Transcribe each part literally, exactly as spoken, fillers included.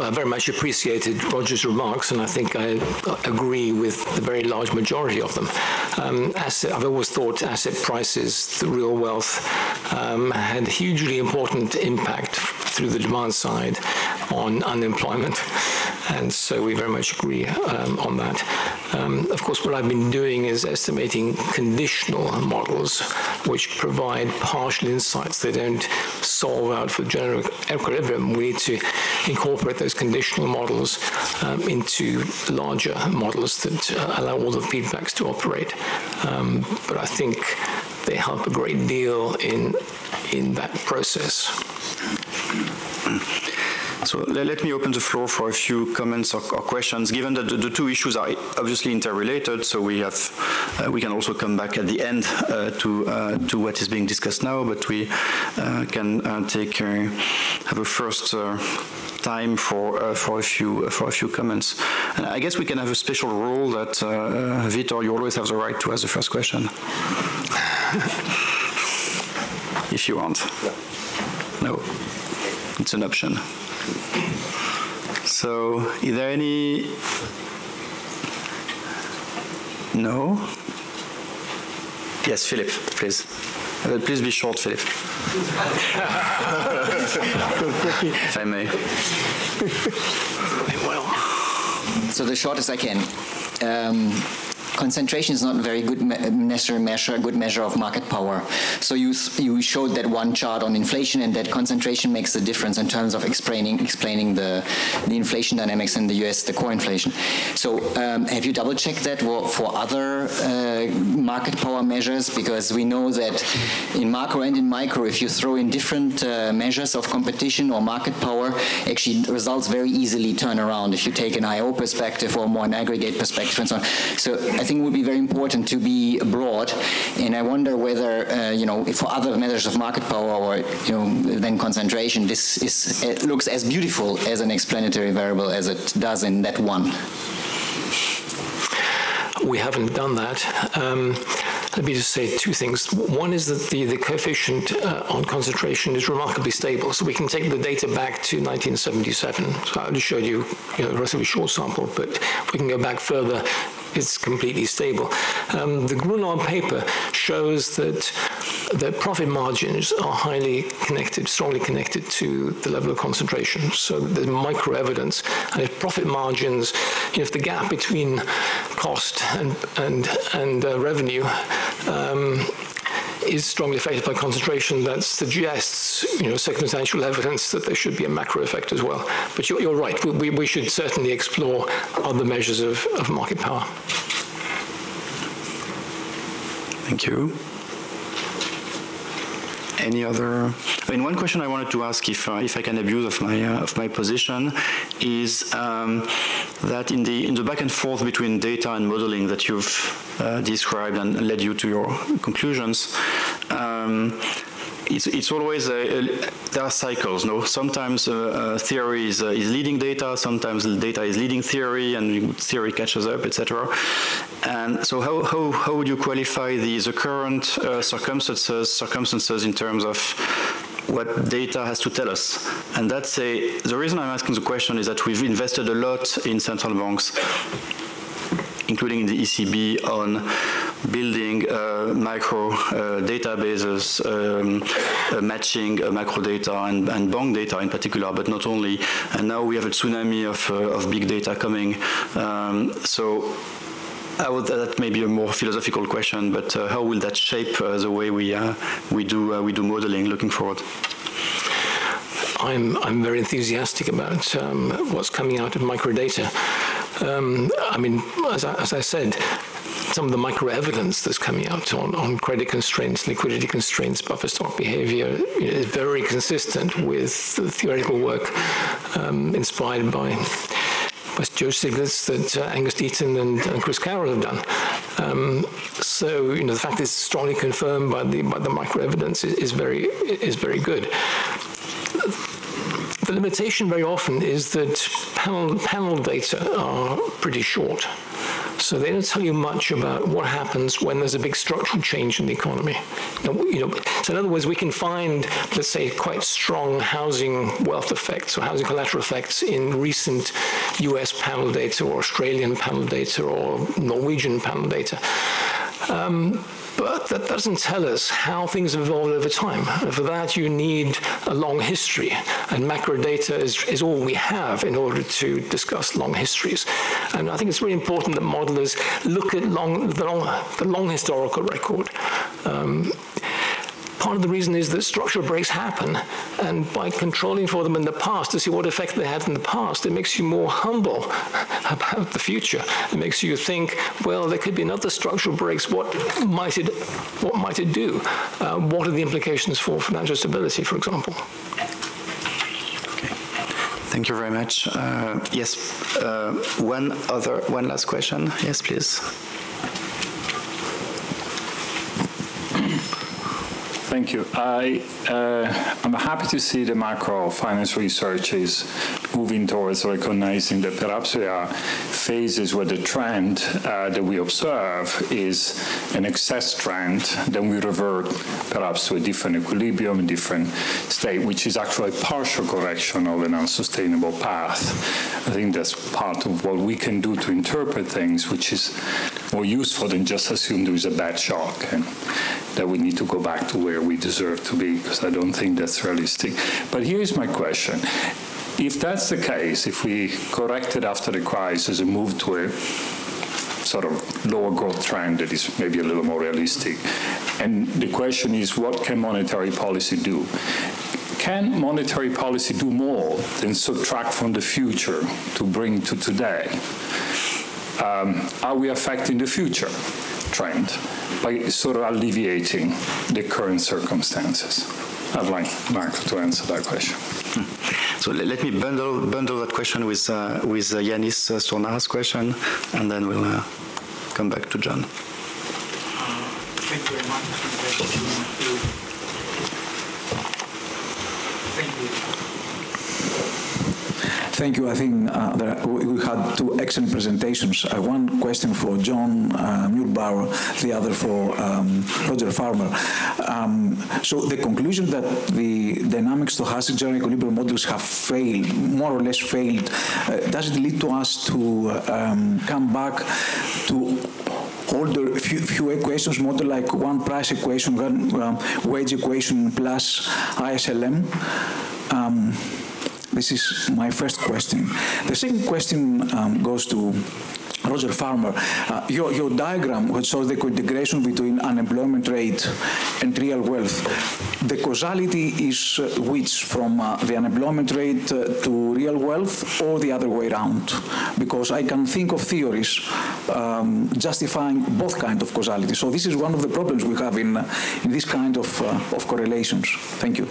I very much appreciated Roger's remarks, and I think I agree with the very large majority of them. Um, asset, I've always thought asset prices, the real wealth, um, had a hugely important impact through the demand side on unemployment. And so we very much agree um, on that. Um, of course, what I've been doing is estimating conditional models, which provide partial insights. They don't solve out for general equilibrium. We need to incorporate those conditional models um, into larger models that uh, allow all the feedbacks to operate. Um, but I think they help a great deal in, in that process. So let me open the floor for a few comments or, or questions, given that the, the two issues are obviously interrelated, so we have uh, we can also come back at the end uh, to uh, to what is being discussed now, but we uh, can uh, take uh, have a first uh, time for uh, for a few uh, for a few comments, and I guess we can have a special rule that uh, uh, Vitor, you always have the right to ask the first question if you want. No, it's an option. So, is there any? No? Yes, Philip, please. Uh, please be short, Philip. If I may. So, the shortest I can. Um, Concentration is not a very good me necessary measure, a good measure of market power. So you you showed that one chart on inflation, and that concentration makes a difference in terms of explaining explaining the the inflation dynamics in the U S, the core inflation. So um, have you double checked that for other uh, market power measures? Because we know that in macro and in micro, if you throw in different uh, measures of competition or market power, actually results very easily turn around if you take an I O perspective or more an aggregate perspective and so on. So I I think it would be very important to be broad, and I wonder whether uh, you know, for other measures of market power or you know than concentration, this is it looks as beautiful as an explanatory variable as it does in that one. We haven't done that. Um, Let me just say two things. One is that the, the coefficient uh, on concentration is remarkably stable. So we can take the data back to nineteen seventy-seven. So I just showed you, you know, a relatively short sample, but we can go back further. It's completely stable. Um, the Grunow paper shows that the profit margins are highly connected, strongly connected to the level of concentration. So there's micro evidence. And if profit margins, you know, if the gap between cost and, and, and uh, revenue Um, is strongly affected by concentration, that suggests, you know, circumstantial evidence that there should be a macro effect as well. But you're, you're right, we, we should certainly explore other measures of, of market power. Thank you. Any other? I mean, one question I wanted to ask, if uh, if I can abuse of my uh, of my position, is um, that in the in the back and forth between data and modeling that you've uh, described and led you to your conclusions. Um, It's, it's always, a, a, there are cycles, no? Sometimes uh, uh, theory is, uh, is leading data, sometimes data is leading theory, and theory catches up, et cetera. And so how, how, how would you qualify the, the current uh, circumstances, circumstances in terms of what data has to tell us? And that's a, the reason I'm asking the question is that we've invested a lot in central banks, including in the E C B, on building uh, micro uh, databases, um, uh, matching uh, macro data and, and bank data in particular, but not only. And now we have a tsunami of, uh, of big data coming. Um, so I would, that may be a more philosophical question, but uh, how will that shape uh, the way we, uh, we, do, uh, we do modeling looking forward? I'm, I'm very enthusiastic about um, what's coming out of microdata. Um, I mean, as I, as I said, some of the micro-evidence that's coming out on, on credit constraints, liquidity constraints, buffer stock behavior is very consistent with the theoretical work um, inspired by, by Joe Stiglitz that uh, Angus Deaton and, and Chris Carroll have done. Um, so, you know, the fact that it's strongly confirmed by the, by the micro-evidence is, is, very, is very good. The limitation very often is that panel, panel data are pretty short. So they don't tell you much about what happens when there's a big structural change in the economy. You know, so in other words, we can find, let's say, quite strong housing wealth effects or housing collateral effects in recent U S panel data or Australian panel data or Norwegian panel data. Um, But that doesn't tell us how things have evolved over time. And for that, you need a long history. And macro data is, is all we have in order to discuss long histories. And I think it's really important that modelers look at long, the, long, the long historical record. Um, Part of the reason is that structural breaks happen, and by controlling for them in the past to see what effect they had in the past, it makes you more humble about the future. It makes you think, well, there could be another structural breaks. What might it, what might it do? Uh, what are the implications for financial stability, for example? Okay. Thank you very much. Uh, yes, uh, one other, one last question. Yes, please. Thank you. I, uh, I'm happy to see the macro finance research is moving towards recognizing that perhaps there are phases where the trend uh, that we observe is an excess trend, then we revert perhaps to a different equilibrium, a different state, which is actually a partial correction of an unsustainable path. I think that's part of what we can do to interpret things, which is more useful than just assume there is a bad shock and that we need to go back to where we deserve to be, because I don't think that's realistic. But here's my question. If that's the case, if we corrected after the crisis and moved to a sort of lower growth trend that is maybe a little more realistic, and the question is, what can monetary policy do? Can monetary policy do more than subtract from the future to bring to today? Um, are we affecting the future trend by sort of alleviating the current circumstances? I'd like Marco to answer that question. Hmm. So let me bundle bundle that question with uh, with uh, Yanis uh, Sournaras' question, and then we'll uh, come back to John. Thank you very much. Thank you. Thank you. I think uh, there are, we had two excellent presentations. Uh, one question for John uh, Muirbauer, the other for um, Roger Farmer. Um, so the conclusion that the dynamic stochastic general equilibrium models have failed, more or less failed, uh, does it lead to us to um, come back to older few, few equations, model like one price equation, one um, wage equation plus I S L M? Um, This is my first question. The second question um, goes to Roger Farmer. Uh, your, your diagram, which shows the integration between unemployment rate and real wealth, the causality is uh, which, from uh, the unemployment rate uh, to real wealth, or the other way around? Because I can think of theories um, justifying both kinds of causality. So this is one of the problems we have in, uh, in this kind of, uh, of correlations. Thank you.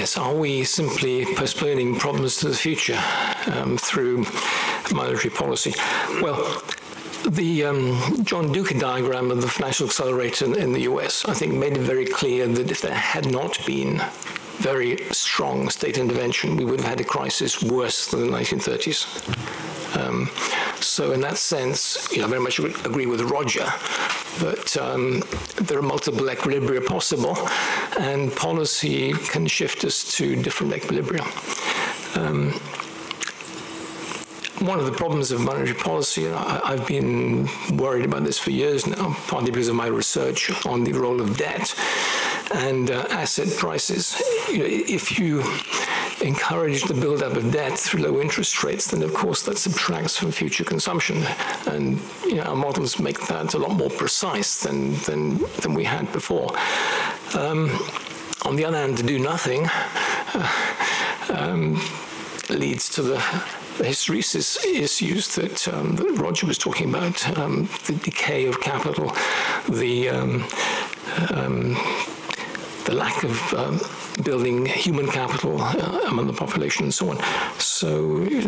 Yes, are we simply postponing problems to the future um, through monetary policy? Well, the um, John Duca diagram of the financial accelerator in, in the U S, I think, made it very clear that if there had not been very strong state intervention, we would have had a crisis worse than the nineteen thirties. Um, so in that sense, you know, I very much agree with Roger that um, there are multiple equilibria possible, and policy can shift us to different equilibria. Um, one of the problems of monetary policy, and I, I've been worried about this for years now, partly because of my research on the role of debt and uh, asset prices. You know, if you encourage the build-up of debt through low interest rates, then of course that subtracts from future consumption. And you know, our models make that a lot more precise than, than, than we had before. Um, on the other hand, to do nothing uh, um, leads to the The hysteresis issues that, um, that Roger was talking about, um, the decay of capital, the, um, um, the lack of um, building human capital uh, among the population and so on. So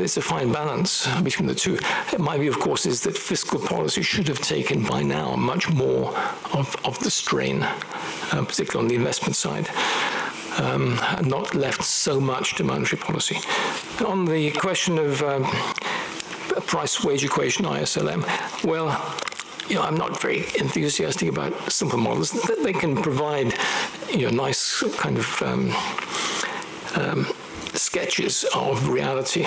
it's a fine balance between the two. My view, of course, is that fiscal policy should have taken by now much more of, of the strain, uh, particularly on the investment side. Um, and not left so much to monetary policy. On the question of um, price-wage equation, I S L M, well, you know, I'm not very enthusiastic about simple models. They can provide, you know, nice kind of um, um, sketches of reality,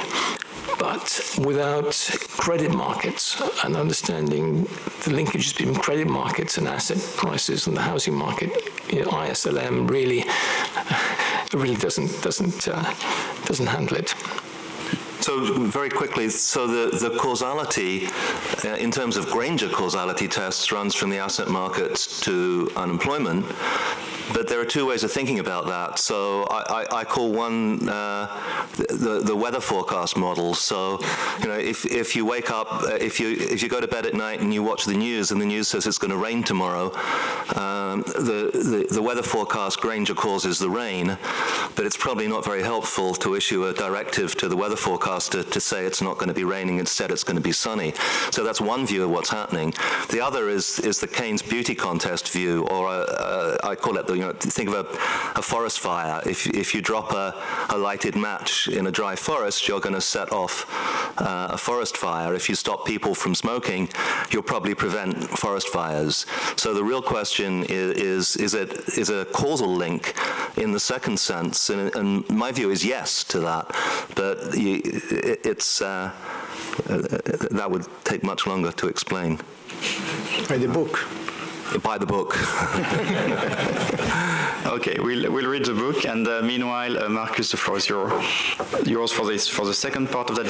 but without credit markets and understanding the linkages between credit markets and asset prices and the housing market, you know, I S L M really, really doesn't doesn't uh, doesn't handle it. So very quickly, so the, the causality uh, in terms of Granger causality tests runs from the asset markets to unemployment, but there are two ways of thinking about that. So I, I, I call one uh, the, the weather forecast model. So, you know, if, if you wake up, uh, if you if you go to bed at night and you watch the news and the news says it's going to rain tomorrow, um, the, the, the weather forecast Granger causes the rain, but it's probably not very helpful to issue a directive to the weather forecast To, to say it's not going to be raining, instead it's going to be sunny. So that's one view of what's happening. The other is is the Keynes beauty contest view, or a, a, I call it the, you know, think of a, a forest fire. If, if you drop a, a lighted match in a dry forest, you're going to set off uh, a forest fire. If you stop people from smoking, you'll probably prevent forest fires. So the real question is, is, is it is a causal link in the second sense? And, and my view is yes to that, but you, It's uh, that would take much longer to explain. By the book. By the book. Okay, we'll we'll read the book, and uh, meanwhile, uh, Marcus, the floor is yours for this for the second part of that.